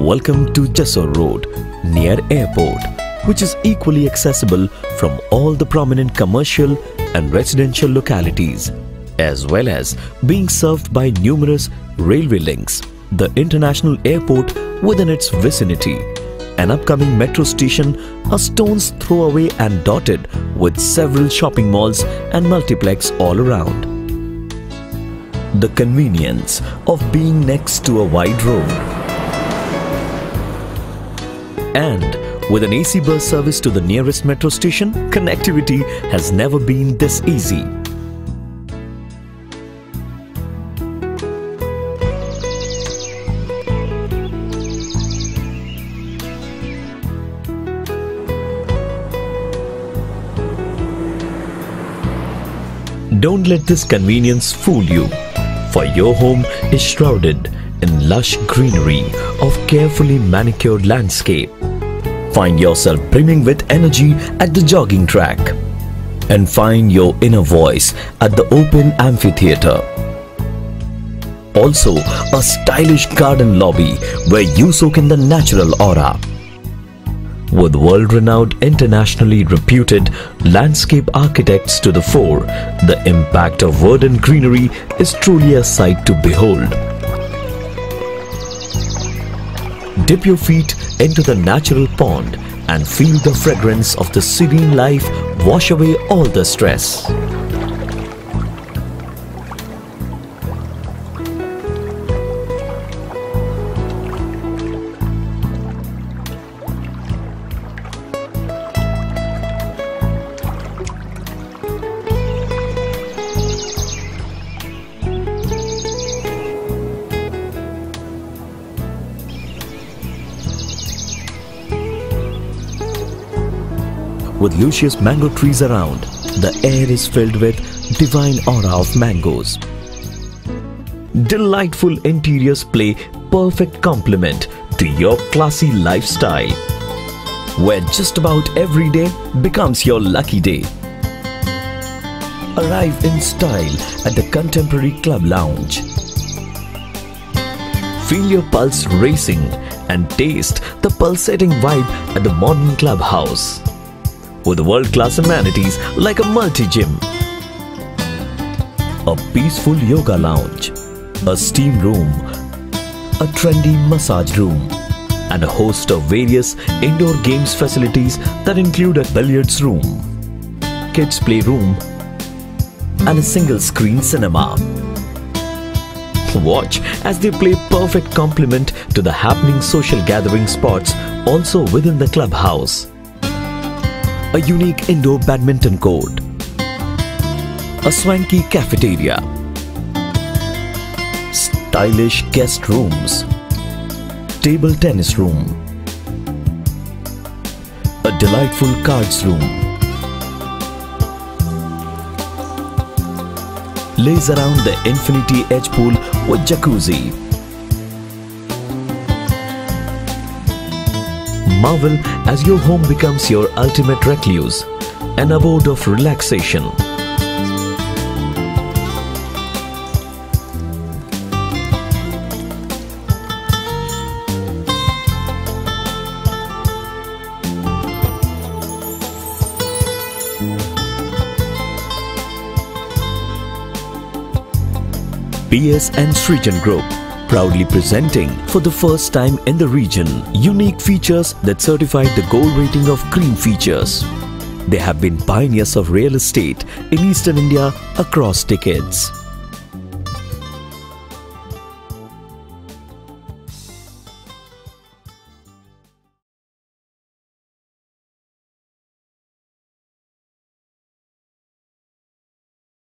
Welcome to Jessore Road, near airport, which is equally accessible from all the prominent commercial and residential localities, as well as being served by numerous railway links, the international airport within its vicinity, an upcoming metro station a stone's throw away, and dotted with several shopping malls and multiplex all around. The convenience of being next to a wide road and with an AC bus service to the nearest metro station, connectivity has never been this easy. Don't let this convenience fool you, for your home is shrouded in lush greenery of carefully manicured landscape. Find yourself brimming with energy at the jogging track and find your inner voice at the open amphitheater. Also, a stylish garden lobby where you soak in the natural aura. With world-renowned, internationally reputed landscape architects to the fore, the impact of verdant greenery is truly a sight to behold. Dip your feet into the natural pond and feel the fragrance of the serene life wash away all the stress. With luscious mango trees around, the air is filled with divine aura of mangoes. Delightful interiors play perfect complement to your classy lifestyle, where just about every day becomes your lucky day. Arrive in style at the Contemporary Club Lounge. Feel your pulse racing and taste the pulsating vibe at the modern clubhouse, with world-class amenities like a multi-gym, a peaceful yoga lounge, a steam room, a trendy massage room, and a host of various indoor games facilities that include a billiards room, kids' playroom, and a single-screen cinema. Watch as they play perfect complement to the happening social gathering spots also within the clubhouse. A unique indoor badminton court, a swanky cafeteria, stylish guest rooms, table tennis room, a delightful cards room, lays around the infinity edge pool with jacuzzi. Marvel as your home becomes your ultimate recluse, an abode of relaxation. PS and Srijan Group, proudly presenting for the first time in the region unique features that certified the gold rating of green features. They have been pioneers of real estate in Eastern India across decades.